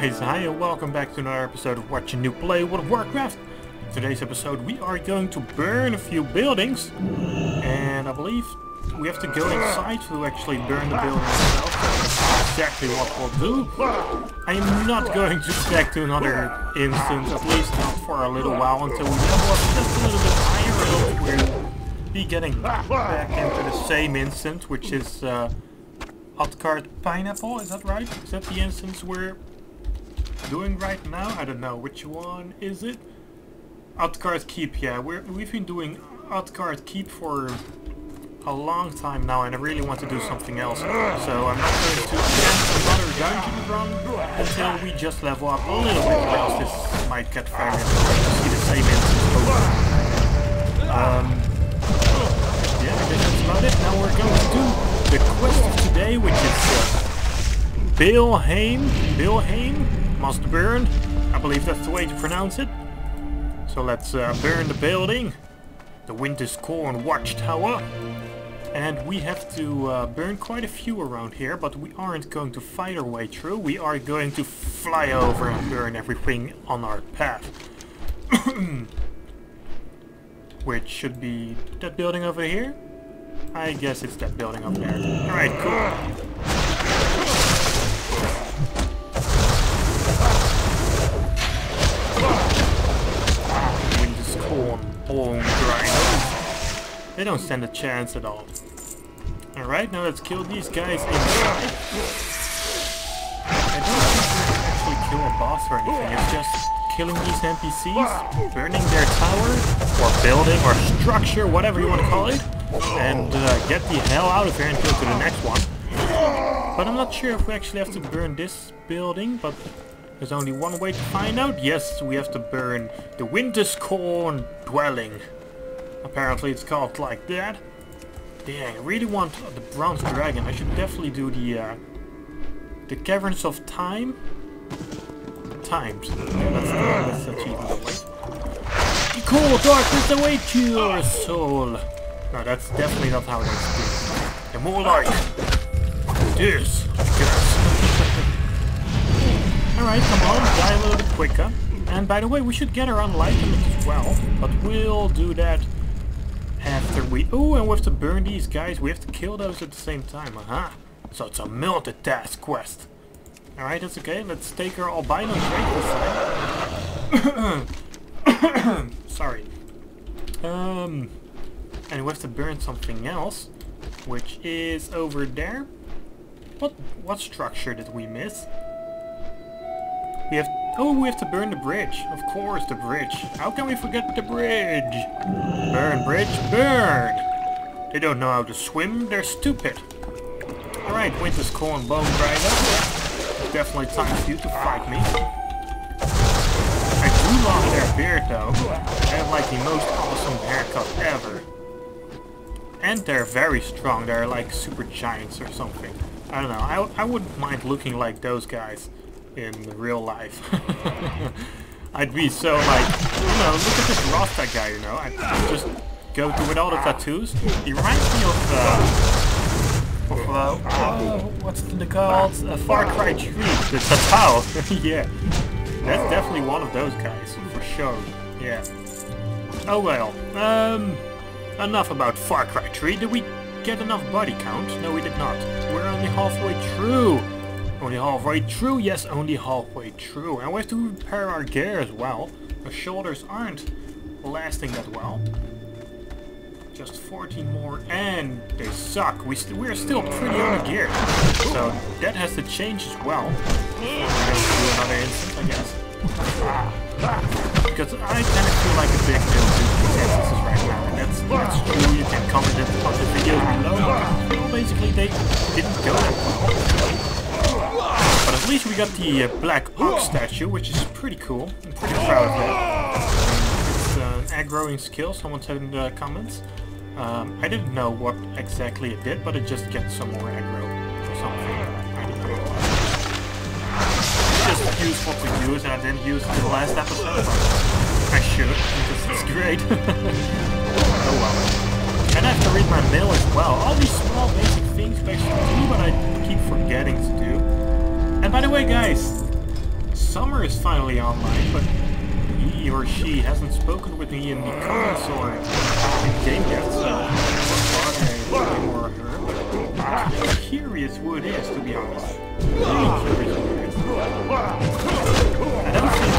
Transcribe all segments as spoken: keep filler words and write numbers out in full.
guys, hi and welcome back to another episode of Watch/Teach/Play: World of Warcraft. In today's episode we are going to burn a few buildings, and I believe we have to go inside to actually burn the building itself. That's exactly what we'll do. I am not going to back to another instance, at least not for a little while, until we level up just a little bit higher, and we'll be getting back into the same instance, which is uh, Oddcard Pineapple, is that right? Is that the instance we're doing right now? I don't know, which one is it? Oddcard Keep, yeah. We're, we've been doing Oddcard Keep for a long time now, and I really want to do something else. So I'm not going to attempt another dungeon run until we just level up a little bit, or else this might get fired. See the same instance over. Um, yeah, I think that's about it. Now we're going to the quest of today, which is uh, Baleheim, Baleheim, must burn. I believe that's the way to pronounce it. So let's uh, burn the building, the Winterskorn Watchtower. And we have to uh, burn quite a few around here, but we aren't going to fight our way through. We are going to fly over and burn everything on our path. Which should be that building over here. I guess it's that building up there. Alright, cool. Winterskorn Bone Grind. They don't stand a chance at all. Alright, now let's kill these guys inside. I don't think we can actually kill a boss or anything, it's just killing these N P Cs, burning their tower, or building, or structure, whatever you want to call it, and uh, get the hell out of here and go to the next one. But I'm not sure if we actually have to burn this building, but there's only one way to find out. Yes, we have to burn the Winterskorn Dwelling. Apparently it's called like that. Dang, I really want the Bronze Dragon. I should definitely do the, uh, the Caverns of Time. Times. Yeah, that's, that's achievement. Cool, darkness awaits your soul. No, that's definitely not how it is. They're more like this. Alright, come on, die a little bit quicker. And by the way, we should get our unlight limit as well, but we'll do that after we... Oh, and we have to burn these guys. We have to kill those at the same time. Aha. Uh-huh. So it's a multitask quest. Alright, that's okay. Let's take our albino dragon side. Sorry. Um, and we have to burn something else, which is over there. What what structure did we miss? We have oh we have to burn the bridge. Of course, the bridge. How can we forget the bridge? Burn bridge, burn. They don't know how to swim. They're stupid. Alright, Winterskorn Bone Grinder. Definitely time for you to fight me. I do love their beard though. They have like the most awesome haircut ever. And they're very strong. They're like super giants or something. I don't know. I, I wouldn't mind looking like those guys in real life. I'd be so like, you know, look at this Rasta guy, you know. I just go through with all the tattoos. He reminds me of... Uh, Uh, uh, what's it called? Uh, Far Cry three, the Tatao. Yeah, that's definitely one of those guys, for sure. Yeah. Oh well, um, enough about Far Cry three. Did we get enough body count? No, we did not. We're only halfway through. Only halfway through, yes, only halfway through. And we have to repair our gear as well. Our shoulders aren't lasting that well. Just fourteen more, and they suck. We st we're still pretty under-geared, so that has to change as well. We have to do another instance, I guess. Because I kind of feel like a big deal to these instances right now, and that's, that's true. You can comment it on the video below. Well, basically, they didn't go that well. But at least we got the uh, Black Ox statue, which is pretty cool. I'm pretty proud of that. An aggroing skill, someone said in the comments. Um, I didn't know what exactly it did, but it just gets some more aggro or something. I don't know. It's just useful to use, and I didn't use it in the last episode, but I should, because it's great. Oh well. And I have to read my mail as well. All these small basic things I should do, but I keep forgetting to do. And by the way, guys, Summer is finally online, but he or she hasn't spoken with me in the comments or in game yet, so I bother him or her. I'm curious who it is, to be honest. Really curious who it is. I don't think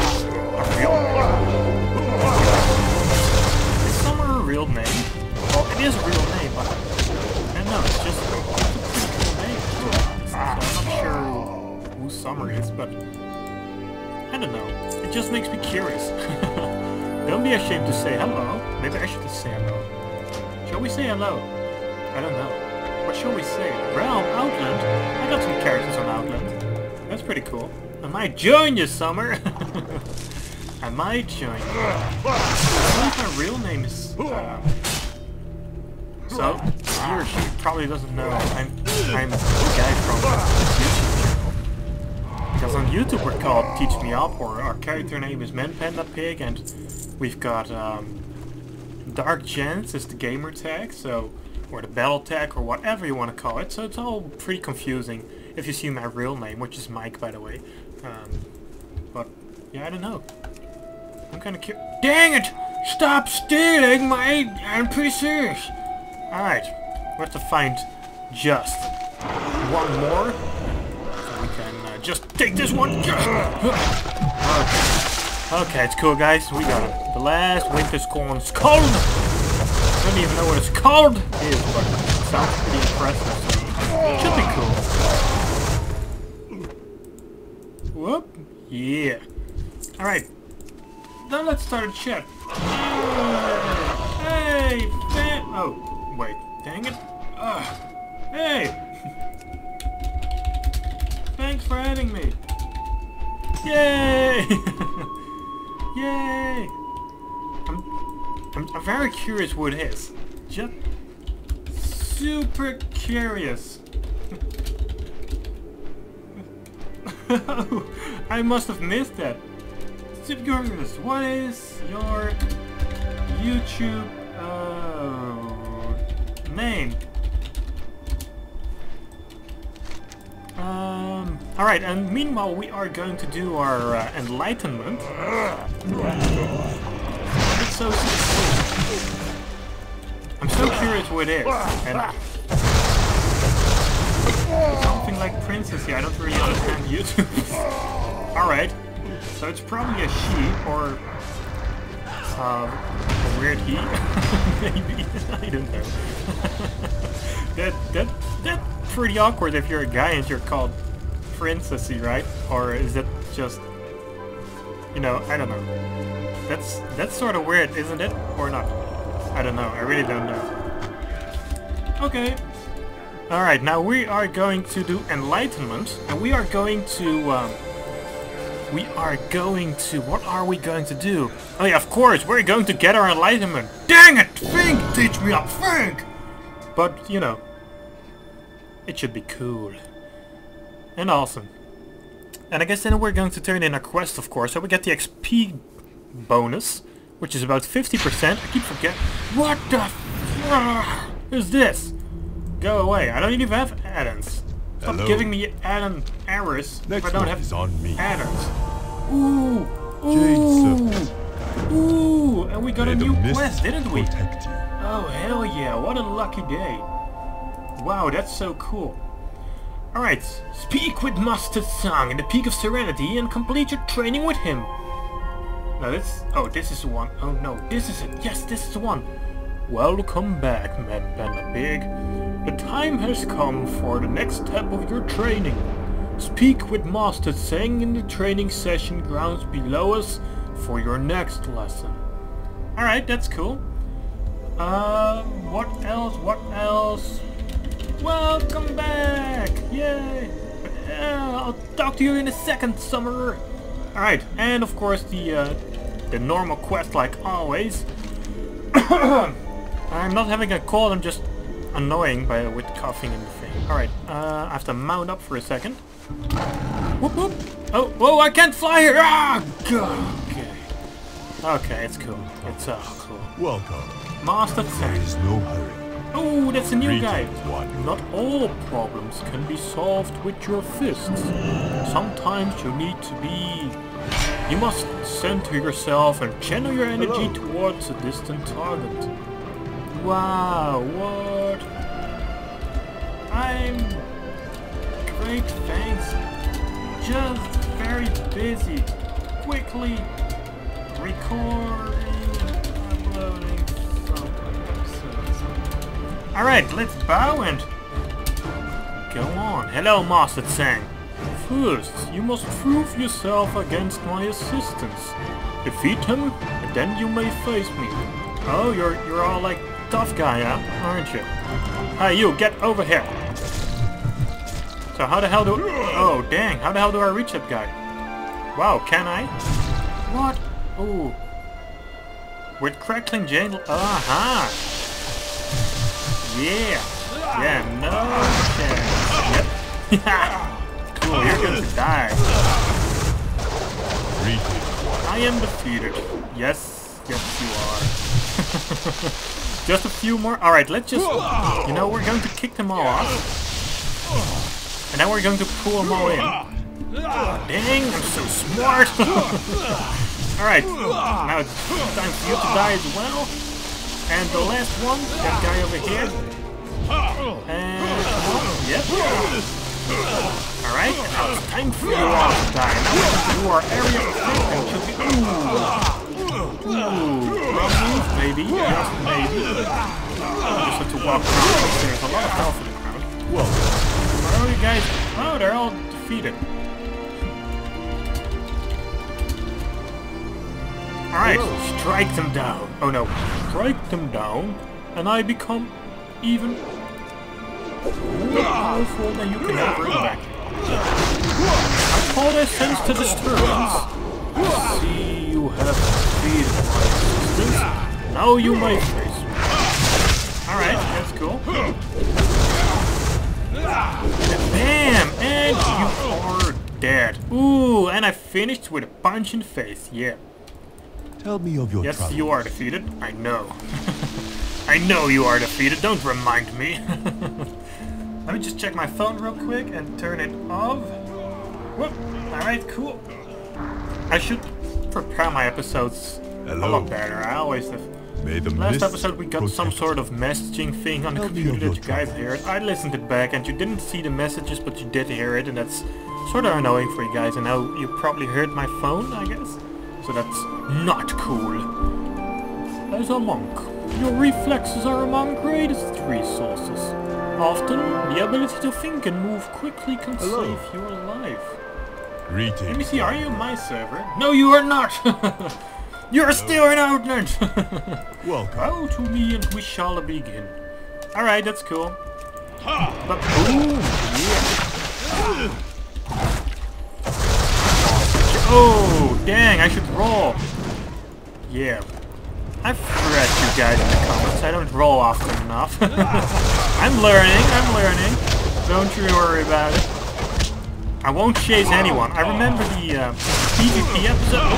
it's a real name. Is Summer a real name? Well, it is a real name, but I don't know, it's just a pretty cool name. So I'm not sure who Summer is, but I don't know. It just makes me curious. Don't be ashamed to say hello. Maybe I should just say hello. Shall we say hello? I don't know. What shall we say? Realm, Outland? I got some characters on Outland. That's pretty cool. I might join you, Summer! I might join you. I believe my real name is... Uh, so, he or she probably doesn't know I'm, I'm the guy from YouTube. Because on YouTube we're called teach me up, or our character name is ManPandaPig, and we've got um, Dark Gents is the gamer tag, so, or the battle tag, or whatever you want to call it, so it's all pretty confusing if you see my real name, which is Mike, by the way. Um, but, yeah, I don't know. I'm kinda curious. Dang it! Stop stealing my N P Cs! Alright, we have to find just one more. Just take this one! Okay. Okay, it's cool, guys. We got it. The last Winterskorn's called! I don't even know what it's called! It is, but it sounds pretty impressive. It should be cool. Whoop. Yeah. Alright. Now let's start a chat. Hey! Hey! Oh, wait. Dang it. Ugh. Hey! Thanks for adding me! Yay! Yay! I'm, I'm I'm very curious what it is. Just super curious. I must have missed that. Super curious. What is your YouTube uh, name? Um, Alright, and meanwhile we are going to do our uh, enlightenment. It's so cool. I'm so curious what it is. And something like princess here, I don't really understand YouTube. Alright, so it's probably a she, or um, a weird he, maybe, I don't know. that, that, that. Pretty awkward if you're a guy and you're called princessy, right? Or is that just, you know, I don't know. That's that's sort of weird, isn't it? Or not? I don't know. I really don't know. Okay. All right. Now we are going to do enlightenment, and we are going to um, we are going to what are we going to do? Oh yeah, of course, we're going to get our enlightenment. Dang it! Think, teach me up, think. But you know. It should be cool. And awesome. And I guess then we're going to turn in a quest, of course. So we get the X P bonus, which is about fifty percent. I keep forgetting. What the f is this? Go away. I don't even have add-ons. Stop Hello. giving me add-on errors Next if I don't have add-ons. Ooh! Ooh! Ooh! And we got Let a new quest, didn't we? Oh, hell yeah. What a lucky day. Wow, that's so cool. Alright, speak with Master Tsang in the Peak of Serenity and complete your training with him. Now this... Oh, this is one. Oh no, this is it. Yes, this is one. Welcome back, ManPandaPig. The time has come for the next step of your training. Speak with Master Tsang in the training session grounds below us for your next lesson. Alright, that's cool. Uh, what else? What else? Welcome back! Yay! Uh, I'll talk to you in a second, Summer! Alright, and of course the uh, the normal quest like always. I'm not having a cold, I'm just annoying by with coughing and the thing. Alright, uh, I have to mount up for a second. Whoop whoop! Oh, whoa, I can't fly here! Ah, God! Okay. Okay, it's cool. It's uh, cool. Welcome. Master Tsang. There is no hurry. Oh, that's a new Greetings, guy. One. Not all problems can be solved with your fists. Sometimes you need to be... You must center yourself and channel your energy Hello. towards a distant target. Wow, what? I'm... Great, thanks. Just very busy. Quickly recording. Alright, let's bow and... Go on. Hello, Master Tsang. First, you must prove yourself against my assistance. Defeat him, and then you may face me. Oh, you're you're all like tough guy, huh? Aren't you? Hey, you, get over here. So how the hell do... Oh, dang. How the hell do I reach that guy? Wow, can I? What? Ooh. With crackling jade... Aha! Uh-huh. Yeah! Yeah, no chance! Yep. Cool, you're gonna die! I am defeated. Yes, yes you are. Just a few more. Alright, let's just... You know, we're going to kick them all off. And then we're going to pull them all in. Oh, dang, I'm so smart! Alright, now it's time for you to die as well. And the last one, that guy over here. And yep. Alright, now it's time for you all to die. Now you are area of effect and should be ooh. Ooh. Rough maybe, just maybe. I just have to walk around because there's a lot of health in the crowd. Whoa. Where are you guys? Oh, they're all defeated. Alright, strike them down. Oh no, strike them down, and I become even more powerful than you can ever imagine. I call their sense to disturbance. I see you have defeated my resistance. Now you may face me. Alright, that's cool. Bam! And you are dead. Ooh, and I finished with a punch in the face, yeah. Tell me of your yes, troubles. You are defeated. I know. I know you are defeated. Don't remind me. Let me just check my phone real quick and turn it off. Whoop. Alright, cool. I should prepare my episodes Hello. a lot better. I always have... Last episode we got protect. some sort of messaging thing on Tell the computer that you guys heard. I listened it back and you didn't see the messages but you did hear it. And that's sort of annoying for you guys. And now you probably heard my phone, I guess. So that's not cool. As a monk, your reflexes are among greatest resources. Often, the ability to think and move quickly can Hello. save your life. Greetings. Let me see, are you my server? No, you are not! You're Hello. still an outnerd! Welcome. Bow to me and we shall begin. Alright, that's cool. Ha. But, ooh, yeah. Oh, dang, I should roll. Yeah. I forget you guys in the comments. I don't roll often enough. I'm learning, I'm learning. Don't you worry about it. I won't chase anyone. I remember the uh, PvP episode.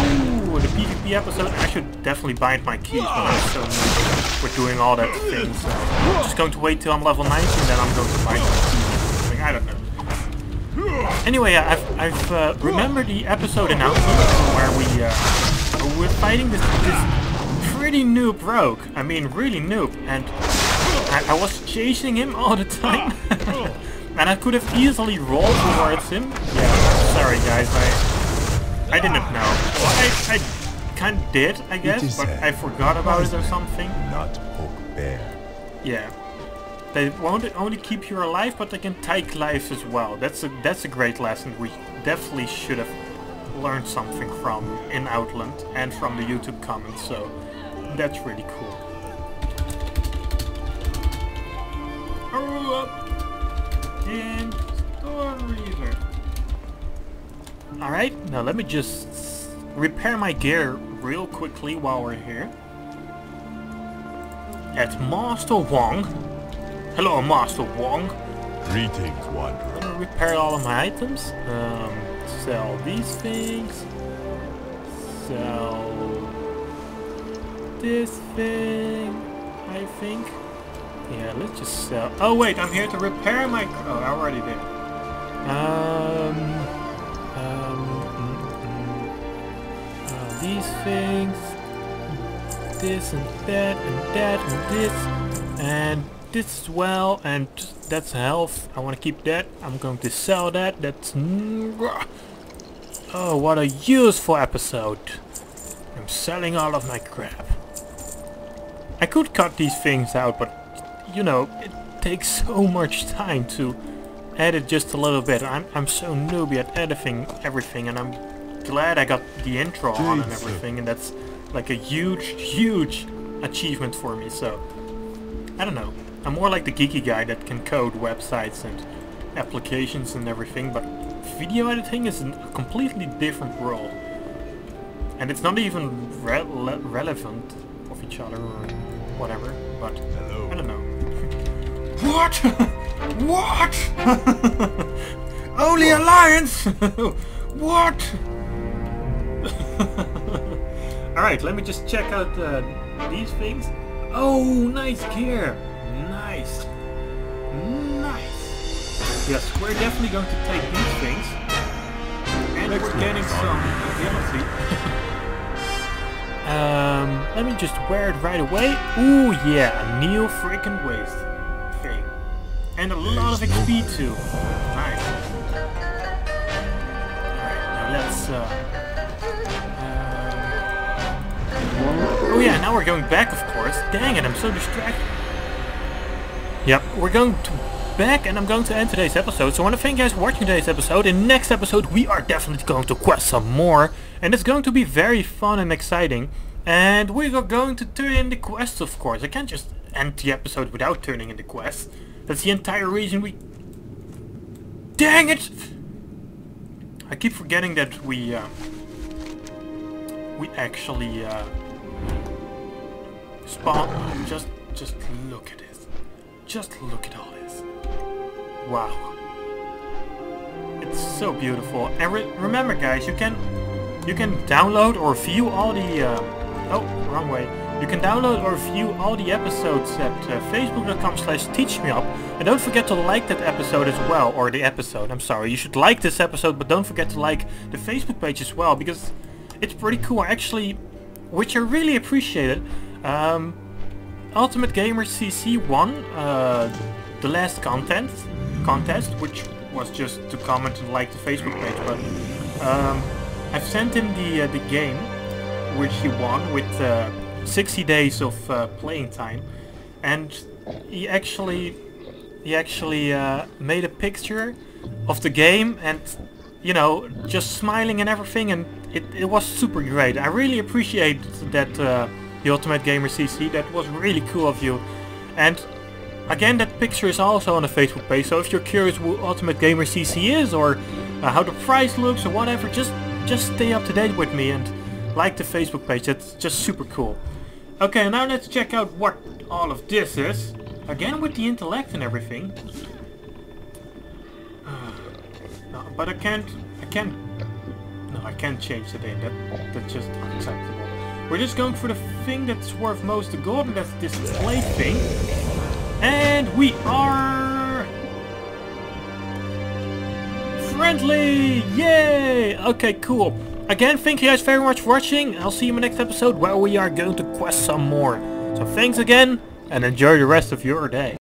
Ooh, the PvP episode. I should definitely bind my keys when I'm so new. We're doing all that thing, so... I'm just going to wait till I'm level nineteen, then I'm going to bind my keys or something. I don't know. Anyway, I've, I've uh, remember the episode announcement where we uh, we're fighting this, this pretty noob rogue. I mean, really noob, and I, I was chasing him all the time, and I could have easily rolled towards him. Yeah, sorry guys, I I didn't know. Well, I, I kind of did, I guess, but I forgot about it or something. Not poke bear. Yeah. They won't only keep you alive, but they can take life as well. That's a that's a great lesson we definitely should have learned something from in Outland and from the YouTube comments. So that's really cool. And Stormreaver. All right, now let me just repair my gear real quickly while we're here. At Master Wong. Hello, Master Wong. Greetings, Wanderer. I'm gonna repair all of my items. Um, sell these things. Sell this thing, I think. Yeah, let's just sell. Oh wait, I'm here to repair my... Oh, I already did. Um, um, mm, mm. Uh, these things, this and that and that and this and this as well, and that's health. I want to keep that. I'm going to sell that. That's... Oh, what a useful episode. I'm selling all of my crap. I could cut these things out, but you know, it takes so much time to edit just a little bit. I'm, I'm so newbie at editing everything, and I'm glad I got the intro Jeez. on and everything, and that's like a huge, huge achievement for me, so I don't know. I'm more like the geeky guy that can code websites and applications and everything, but video editing is a completely different world. And it's not even re le relevant of each other or whatever, but Hello. I don't know. What? What? Only what? Alliance? What? Alright, let me just check out uh, these things. Oh, nice gear. Nice. Nice. Yes, we're definitely going to take these things. And Next we're getting some ability. um, let me just wear it right away. Ooh, yeah, a new freaking waist. And a lot of X P too. Nice. Alright, now let's... Uh, uh, oh yeah, now we're going back, of course. Dang it, I'm so distracted. Yep, we're going to back, and I'm going to end today's episode. So I want to thank you guys for watching today's episode. In next episode, we are definitely going to quest some more. And it's going to be very fun and exciting. And we are going to turn in the quests, of course. I can't just end the episode without turning in the quests. That's the entire reason we... Dang it! I keep forgetting that we... Uh, we actually... Uh, spawn... Just, just look at this. Just look at all this. Wow. It's so beautiful. And re remember guys, you can... You can download or view all the... Uh, oh, wrong way. You can download or view all the episodes at uh, facebook dot com slash teach me up. And don't forget to like that episode as well, or the episode, I'm sorry. You should like this episode, but don't forget to like the Facebook page as well, because it's pretty cool. Actually, which I really appreciated, um, UltimateGamerCC won uh, the last content contest, which was just to comment and like the Facebook page, but um, I've sent him the, uh, the game, which he won with... Uh, sixty days of uh, playing time, and he actually he actually uh, made a picture of the game, and you know, just smiling and everything, and it, it was super great. I really appreciate that, uh, the Ultimate Gamer C C. That was really cool of you. And again, that picture is also on the Facebook page, so if you're curious who Ultimate Gamer C C is, or uh, how the price looks or whatever, just just stay up to date with me and like the Facebook page. That's just super cool. Okay, now let's check out what all of this is. Again with the intellect and everything. Uh, no, but I can't... I can't... No, I can't change the name. That, that's just unacceptable. We're just going for the thing that's worth most the gold, and that's this display thing. And we are... friendly! Yay! Okay, cool. Again, thank you guys very much for watching. I'll see you in the next episode where we are going to quest some more. So thanks again, and enjoy the rest of your day.